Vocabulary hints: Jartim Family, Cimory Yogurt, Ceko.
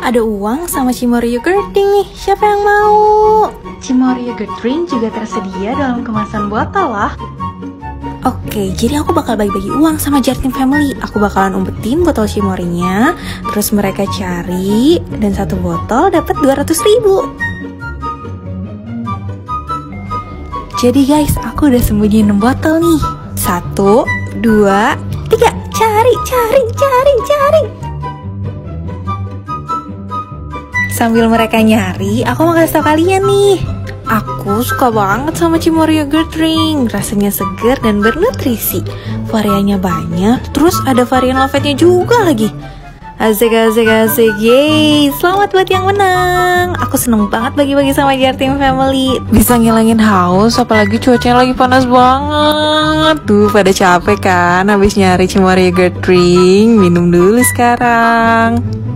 Ada uang sama Cimory Yogurt drink nih, siapa yang mau? Cimory Yogurt drink juga tersedia dalam kemasan botol lah. Oke, jadi aku bakal bagi-bagi uang sama Jartim Family. Aku bakalan umpetin botol Cimory-nya, terus mereka cari, dan satu botol dapat 200.000. Jadi guys, aku udah sembunyiin 6 botol nih. 1, 2, 3, cari. Sambil mereka nyari, aku mau kasih tau kalian nih. Aku suka banget sama Cimory Yogurt drink. Rasanya segar dan bernutrisi. Variannya banyak, terus ada varian lovette-nya juga lagi. Asik, yeay. Selamat buat yang menang. Aku seneng banget bagi-bagi sama Jartim Family. Bisa ngilangin haus, apalagi cuacanya lagi panas banget. Tuh, pada capek kan habis nyari Cimory Yogurt drink. Minum dulu sekarang.